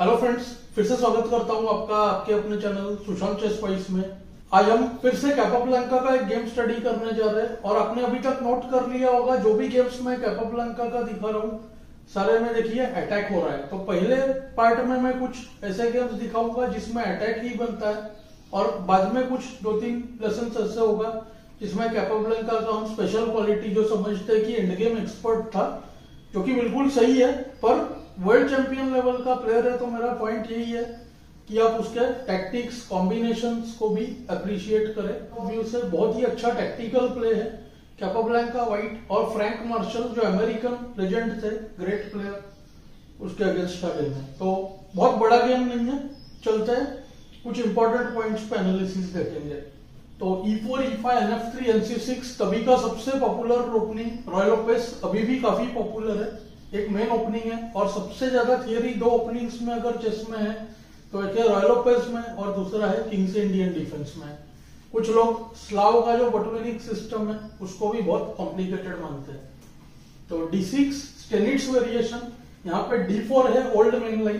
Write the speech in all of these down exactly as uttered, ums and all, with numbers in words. Hello friends, फिर से स्वागत करता हूं आपका आपके अपने चैनल सुशांत चेसवाइज में। आज हम फिर से कैपाब्लांका का एक गेम स्टडी करने जा रहे हैं और आपने अभी तक नोट कर लिया होगा जो भी गेम्स मैं कैपाब्लांका का दिखा रहा हूं सारे में देखिए अटैक हो रहा है। तो पहले पार्ट में मैं कुछ ऐसे गेम्स दिखाऊंगा जिसमें अटैक ही बनता है और बाद में कुछ दो तीन लेसन ऐसे होगा जिसमें कैपाब्लांका का हम स्पेशल क्वालिटी जो समझते है कि एंड गेम एक्सपर्ट था, जो कि बिल्कुल सही है, पर वर्ल्ड चैंपियन लेवल का प्लेयर है। तो मेरा पॉइंट यही है कि आप उसके टैक्टिक्स कॉम्बिनेशंस को भी अप्रिशिएट करें। व्यू से बहुत ही अच्छा टैक्टिकल प्ले है कैपाब्लांका वाइट, और फ्रैंक मार्शल जो अमेरिकन लेजेंड थे, ग्रेट प्लेयर, उसके अगेंस्ट का गेम है। तो बहुत बड़ा गेम नहीं है, चलते हैं कुछ इंपॉर्टेंट पॉइंट्स पे एनालिसिस देखेंगे। तो E four, E five, N F three, N C six तभी का सबसे पॉपुलर ओपनिंग, रॉय लोपेज अभी भी काफी पॉपुलर है, एक मेन ओपनिंग है। और सबसे ज्यादा थियरी दो ओपनिंग्स में अगर चेस में है तो एक है रॉय लोपेज में और दूसरा है किंग्स इंडियन डिफेंस में। कुछ लोग स्लाव का जो बटुलिनिक सिस्टम है उसको भी बहुत कॉम्प्लिकेटेड मानते हैं। तो डी सिक्स स्टेनिट्स वेरिएशन, यहाँ पे डी फोर है ओल्ड मेन लाइन,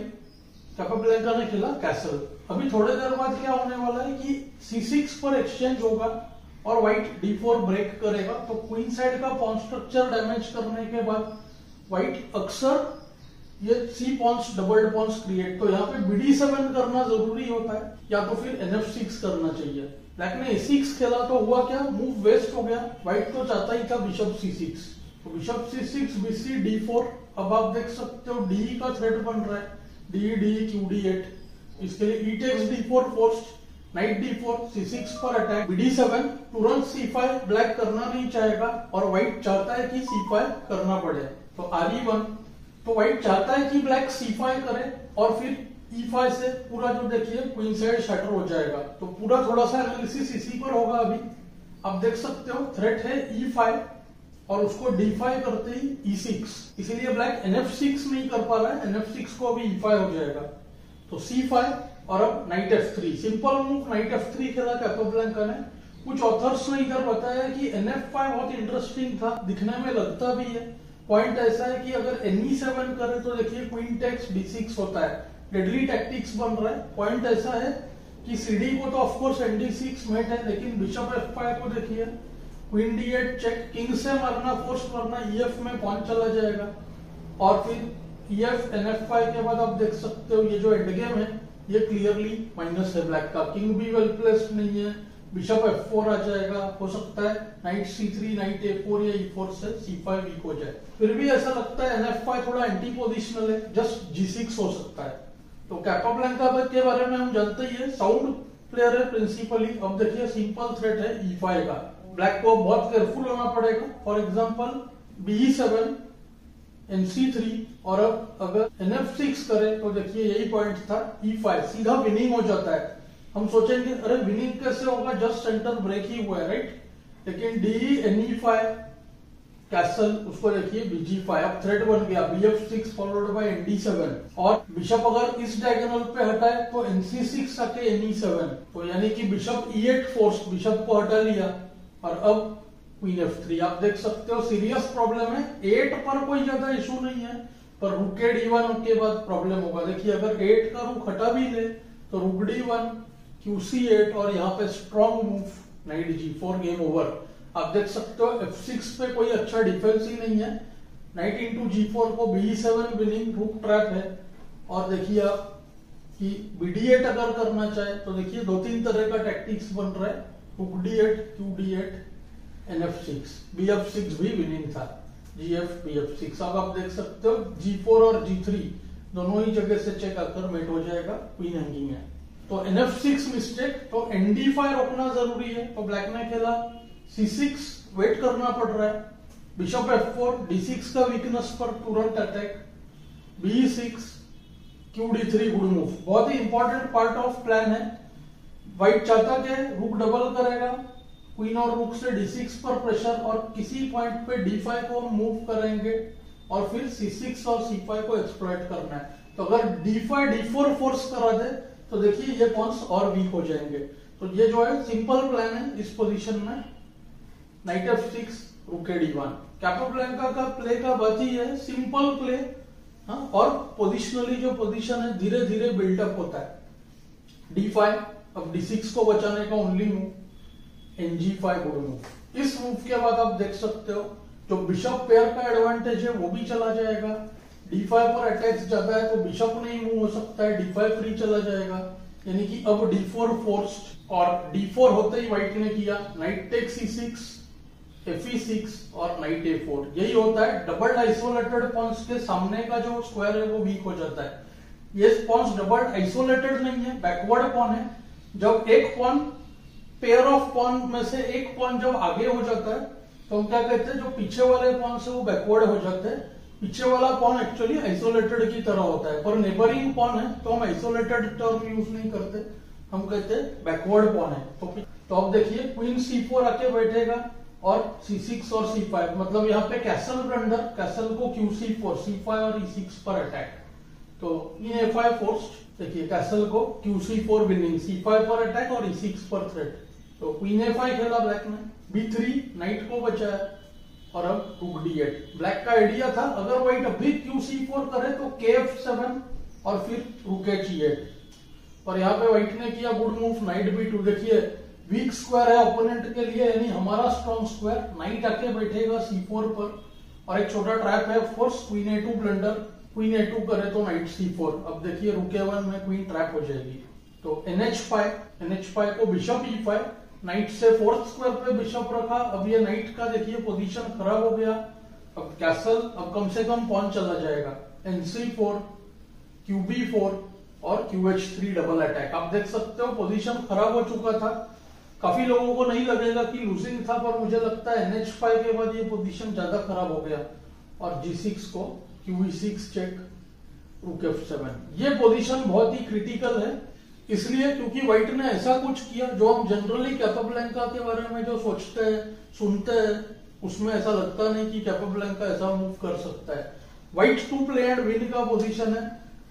कैपाब्लांका ने खेला कैसल। अभी थोड़ी देर बाद क्या होने वाला है कि सी सिक्स पर एक्सचेंज होगा और व्हाइट डी फोर ब्रेक करेगा। तो क्वीन साइड का पॉन स्ट्रक्चर डैमेज करने के बाद व्हाइट अक्सर ये C pawns, double pawns create, तो यहाँ पे बी डी सेवन करना जरूरी होता है या तो फिर एन एफ सिक्स करना चाहिए। ब्लैक ने ए सिक्स खेला तो हुआ क्या, मूव वेस्ट हो गया। व्हाइट तो चाहता ही था बिशप सी सिक्स, तो bishop C six, BC, D four. अब आप देख सकते हो डी का थ्रेट बन रहा है, D D Q D eight, इसके लिए E takes D four forced, knight D four, C six पर अटैक, बी डी सेवन, तुरंत सी फाइव। ब्लैक करना नहीं चाहेगा और व्हाइट चाहता है कि सी फाइव करना पड़े, तो आर ई वन। तो व्हाइट चाहता है कि ब्लैक सी फाइव करे और फिर ई फाइव से पूरा जो देखिए क्वीन साइड शटर हो जाएगा। तो पूरा थोड़ा सा एनालिसिस इसी पर होगा। अभी आप देख सकते हो थ्रेट है ई फाइव और उसको डी फाइव करते ही ई सिक्स, इसीलिए ब्लैक एन एफ सिक्स नहीं कर पा रहा है, एन एफ सिक्स को अभी ई फाइव हो जाएगा। तो सी फाइव और अब knight F three, simple move knight F three खेला कैपाब्लांका ने। कुछ ऑथर्स ने इधर बताया कि एन एफ फाइव बहुत इंटरेस्टिंग था, दिखने में लगता भी है। पॉइंट ऐसा है कि अगर एन ई सेवन करे तो देखिए क्वीन टेक्स डी सिक्स होता है, डेडली टैक्टिक्स बन रहा है। पॉइंट ऐसा है कि सीडी को तो of course N D six mate है, लेकिन बिशप एफ फाइव को देखिए queen D eight check, king से मारना, फोर्स मारना, ई एफ में पॉन चला जाएगा और फिर E F N F five के बाद आप देख सकते हो ये जो एंड गेम है ये क्लियरली माइनस है ब्लैक का। किंग भी वेल प्लेस्ड नहीं है, बिशप एफ फोर आ जाएगा, हो सकता है knight C three, knight A four या ई फोर से सी फाइव वीक हो जाए। फिर भी ऐसा लगता है एन एफ फाइव थोड़ा एंटी पोजिशनल है, जस्ट जी सिक्स हो सकता है। तो कैपाब्लांका के बारे में हम जानते ही है, साउंड प्लेयर है प्रिंसिपली। अब देखिए सिंपल थ्रेट है ई फाइव का, ब्लैक को बहुत केयरफुल होना पड़ेगा। For example B E seven, N C three और अब अगर एन एफ सिक्स करे तो देखिए यही पॉइंट था ई फाइव, सीधा विनिंग हो जाता है। हम सोचेंगे अरे विनिंग कैसे होगा, जस्ट सेंटर ब्रेक ही हुआ है, राइट। लेकिन D N E five castle, उसको देखिए बी जी फाइव, अब थ्रेट बन गया B F six followed by N D seven और बिशप अगर इस डायगोनल पे हटाए तो एन सी सिक्स आके एन ई सेवन, तो यानी कि bishop E eight force, bishop को हटा लिया और अब क्वीन एफ थ्री। आप देख सकते हो सीरियस प्रॉब्लम है। एट पर कोई ज्यादा इशू नहीं है, पर रुक डी वन के बाद प्रॉब्लम होगा। देखिए अगर एट का रुख हटा भी ले तो rook D one, Q C eight और यहाँ पे strong move knight G four, game over. आप देख सकते हो एफ सिक्स पे कोई अच्छा डिफेंस ही नहीं है, नाइट इंटू जी फोर को B E seven winning, rook trap है। और देखिए आप कि बी डी एट अगर करना चाहे तो देखिए दो तीन तरह का टैक्टिक्स बन रहा है, rook D eight, Q D eight, N F six, B F six भी विनिंग था, G F, B F six. अब आप देख सकते हो जी फोर और जी थ्री दोनों ही जगह से चेक आकर मेट हो जाएगा, क्वीन हैंगिंग है। तो एन एफ सिक्स मिस्टेक, तो एन डी फाइव रोकना जरूरी है। तो ब्लैक ने खेला सी सिक्स, वेट करना पड़ रहा है, bishop F four, D six का वीकनेस पर तुरंत attack, B six, Q D three, good move. बहुत ही इंपॉर्टेंट पार्ट ऑफ प्लान है। व्हाइट चाहता क्या है, रुक डबल करेगा, क्वीन और रुक से डी सिक्स पर प्रेशर और किसी पॉइंट पे डी फाइव को मूव करेंगे और फिर सी सिक्स और सी फाइव को एक्सप्लॉइट करना है। तो अगर D five, D four force करा दे तो देखिए ये पॉन्स और वीक हो जाएंगे। तो ये जो है सिंपल प्लान है इस पोजीशन में, knight F six, rook D one. Capablanca का प्ले का बात ही है, सिंपल प्ले। हाँ, और पोजिशनली जो पोजीशन है धीरे धीरे बिल्डअप होता है। डी फाइव, अब डी सिक्स को बचाने का only move, and G five और मूव। इस मूव के बाद आप देख सकते हो जो बिशप पेयर का एडवांटेज है वो भी चला जाएगा। डी फाइव पर अटैक ज्यादा है तो बिशप नहीं मूव हो सकता है, डी फाइव फ्री चला जाएगा, यानी कि अब डी फोर फोर्स्ड। और डी फोर होते ही व्हाइट ने किया knight takes C six, F E six और नाइट ए फोर। यही होता है डबल आइसोलेटेड पॉन्स के सामने का जो स्क्वायर है वो वीक हो जाता है। ये पॉन्स डबल आइसोलेटेड नहीं है, बैकवर्ड पॉन है। जब एक पॉन पेयर ऑफ पॉन में से एक पॉन जब आगे हो जाता है तो हम क्या कहते हैं, जो पीछे वाले पॉन से वो बैकवर्ड हो जाते हैं। पीछे वाला पॉन एक्चुअली आइसोलेटेड की तरह होता है, पर नेबरिंग पॉन है तो हम आइसोलेटेड टर्म यूज नहीं करते, हम कहते हैं बैकवर्ड पॉन है। तो, तो अब देखिए क्वीन सी फोर आके बैठेगा और सी सिक्स और सी फाइव, मतलब यहाँ पे कैसल के अंदर कैसल को Q C four, C five और ई सिक्स पर अटैक। तो ये एफ फाइव फोर्स्ड, देखिए कैसल को Q C four winning, C five पर अटैक और ई सिक्स पर थ्रेट। तो क्वीन ए फाइव खेला ब्लैक ने, बी थ्री नाइट को बचाया और अब रूक डी एट। ब्लैक का आइडिया था अगर व्हाइट अभी क्यू सी फोर करे तो के एफ सेवन और फिर रूक एच एट। और यहाँ पे व्हाइट ने किया good move knight B two. देखिए वीक स्क्वायर है ओपोनेंट के लिए, यानी हमारा स्ट्रॉन्ग स्क्वायर। नाइट आके बैठेगा सी फोर पर और एक छोटा ट्रैप है force queen A two blunder, queen A two करे तो नाइट सी फोर। अब देखिए रुक ए वन में क्वीन ट्रैप हो जाएगी। तो N H five, N H five को बिशप ई फाइव, नाइट से फोर्थ स्क्वायर पे बिशप रखा। अब ये नाइट का देखिए पोजीशन खराब हो गया। अब कैसल, अब कम से कम पॉन चला जाएगा। N C four, Q B four और Q H three double attack. आप देख सकते हो पोजीशन खराब हो चुका था। काफी लोगों को नहीं लगेगा कि लूजिंग था, पर मुझे लगता है एन एच फाइव के बाद ये पोजीशन ज्यादा खराब हो गया। और जी सिक्स को Q E six check, rook F seven. ये पोजीशन बहुत ही क्रिटिकल है, इसलिए क्योंकि व्हाइट ने ऐसा कुछ किया जो हम जनरली कैपाब्लैंका के बारे में जो सोचते हैं सुनते हैं उसमें ऐसा लगता नहीं कि कैपाब्लैंका ऐसा मूव कर सकता है। White to play and win का पोजिशन है।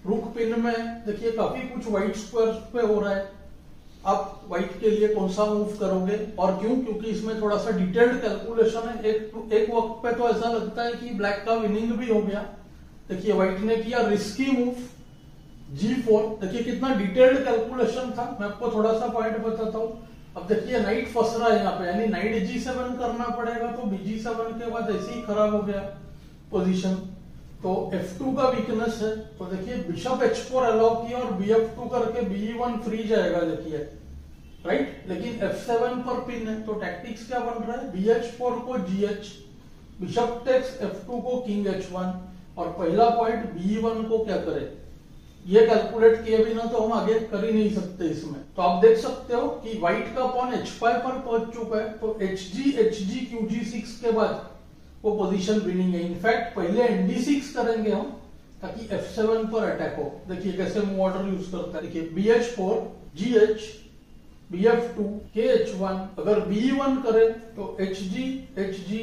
रुक पिन में देखिए काफी कुछ व्हाइट स्क्वायर पे हो रहा है। आप व्हाइट के लिए कौन सा मूव करोगे और क्यों? क्योंकि इसमें थोड़ा सा डिटेल्ड कैलकुलेशन है। एक एक वक्त पे तो ऐसा लगता है कि ब्लैक का विनिंग भी हो गया। देखिए व्हाइट ने किया रिस्की मूव जी फोर। देखिए कितना डिटेल्ड कैलकुलेशन था, मैं आपको थोड़ा सा पॉइंट बताता हूँ। अब देखिए नाइट फंस रहा है यहाँ पे, यानी नाइट जी सेवन करना पड़ेगा, तो जी सेवन के बाद ऐसे ही खराब हो गया पोजिशन। तो एफ टू का वीकनेस है। तो देखिए बिशप एच फोर अलाउ किया और बी एफ टू करके बी ई वन फ्री जाएगा, देखिए राइट। लेकिन एफ सेवन पर पिन है, तो टैक्टिक्स क्या बन रहा है, बी एच फोर को G H, bishop takes F two को किंग एच वन। और पहला पॉइंट बी ई वन को क्या करे, ये कैलकुलेट किए बिना तो हम आगे कर ही नहीं सकते इसमें। तो आप देख सकते हो कि व्हाइट का पॉन एच फाइव पर पहुंच चुका है। तो hg hg Q G six के बाद वो पोजीशन विनिंग है। इनफैक्ट पहले एन डी सिक्स करेंगे हम ताकि एफ सेवन पर अटैक हो। देखिए कैसे मूव ऑर्डर यूज करता है। देखिए B H four, G H, B F two, K H one. अगर बी ई वन करे तो hg hg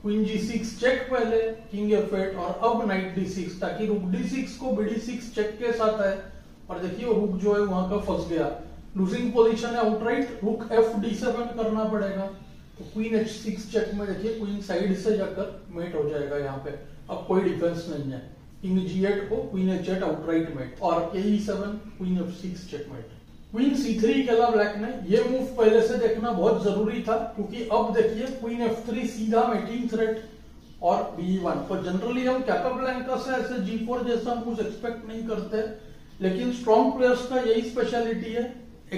queen G six check पहले, किंग एफ एट और अब नाइट डी सिक्स, ताकि रुक डी सिक्स को बी डी सिक्स चेक के साथ आए। और देखिए रुक जो है वहां का फंस गया, लूजिंग पोजीशन है आउटराइट। रुक एफ डी सेवन करना पड़ेगा। तो क्वीन एच सिक्स चेक में देखिए क्वीन साइड से जाकर मेट हो जाएगा यहाँ पे, अब कोई डिफेंस नहीं है। किंग जी एट को queen H eight outright mate और K E seven queen F six check mate. Queen C three खेला ब्लैक ने। ये मूव पहले से देखना बहुत जरूरी था, क्योंकि अब देखिए क्वीन एफ थ्री सीधा मेटिंग थ्रेट और बी ई वन। तो जनरली हम कैपाब्लैंका से ऐसे जी फोर जैसा मूव एक्सपेक्ट नहीं करते, लेकिन स्ट्रॉन्ग प्लेयर्स का यही स्पेशलिटी है,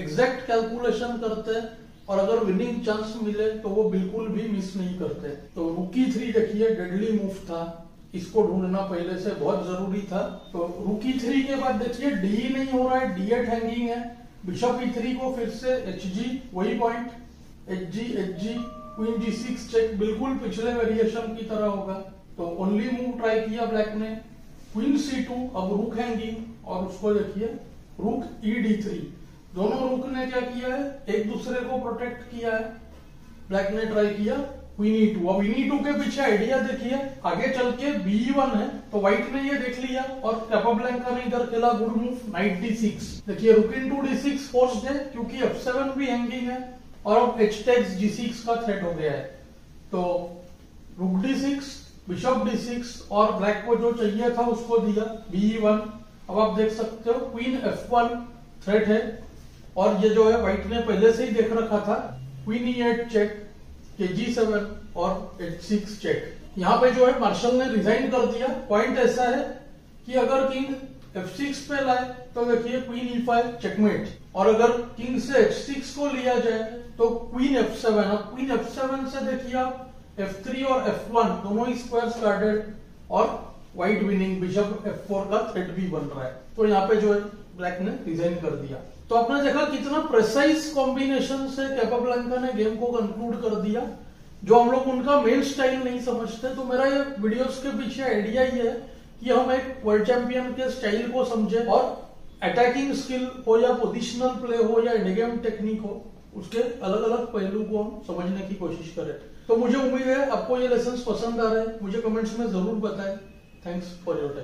एग्जैक्ट कैलकुलेशन करते हैं और अगर विनिंग चांस मिले तो वो बिल्कुल भी मिस नहीं करते। तो रूकी थ्री देखिए डेडली मूव था, इसको ढूंढना पहले से बहुत जरूरी था। तो रूकी थ्री के बाद देखिए डी नहीं हो रहा है, डी एट हैंगिंग है। बिशप ई थ्री को फिर से एच जी, वही point H G H G queen G six check, बिल्कुल पिछले वेरिएशन की तरह होगा। तो ओनली मूव ट्राई किया ब्लैक ने। क्वीन सी टू, अब रूक हैंगिंग और उसको देखिए रूक ई डी थ्री। दोनों रुक ने क्या किया है, एक दूसरे को प्रोटेक्ट किया है। ब्लैक ने ट्राई किया क्वीन ई टू। अब क्वीन ई टू के पीछे आइडिया देखिए, आगे चल के बी वन है, तो व्हाइट ने ये देख लिया और कैपाब्लैंका ने इधर खेला good move knight D six. देखिए rook into D six forced है, क्योंकि एफ सेवन भी हैंगिंग है और अब एच टेक्स जी सिक्स का थ्रेट हो गया है। तो rook D six, bishop D six और ब्लैक को जो चाहिए था उसको दिया बी वन। अब आप देख सकते हो क्वीन एफ वन थ्रेट है और ये जो है व्हाइट ने पहले से ही देख रखा था। क्वीन ई eight check, K G seven और एच सिक्स चेक। यहाँ पे जो है मार्शल ने रिजाइन कर दिया। पॉइंट ऐसा है कि अगर किंग एफ सिक्स पे लाए तो देखिए क्वीन ई फाइव चेकमेट, और अगर किंग से एच सिक्स को लिया जाए तो क्वीन एफ सेवन। अब क्वीन एफ सेवन से देखिए आप एफ थ्री और एफ वन दोनों ही स्क्वायर स्टार्टेड और white winning. Bishop F four का थ्रेट भी बन रहा है, तो यहाँ पे जो है ब्लैक ने रिजाइन कर दिया। तो आपने देखा कितना प्रेसाइज कॉम्बिनेशन से कैपाब्लांका ने गेम को कंक्लूड कर दिया। जो हम लोग उनका मेन स्टाइल नहीं समझते, तो मेरा ये वीडियोस के पीछे आइडिया ये है कि हम एक वर्ल्ड चैंपियन के स्टाइल को समझे और अटैकिंग स्किल हो या पोजिशनल प्ले हो या एंडगेम टेक्निक हो, उसके अलग अलग पहलू को हम समझने की कोशिश करें। तो मुझे उम्मीद है आपको ये लेसन पसंद आ रहे हैं। मुझे कमेंट्स में जरूर बताएं। Thanks for your time.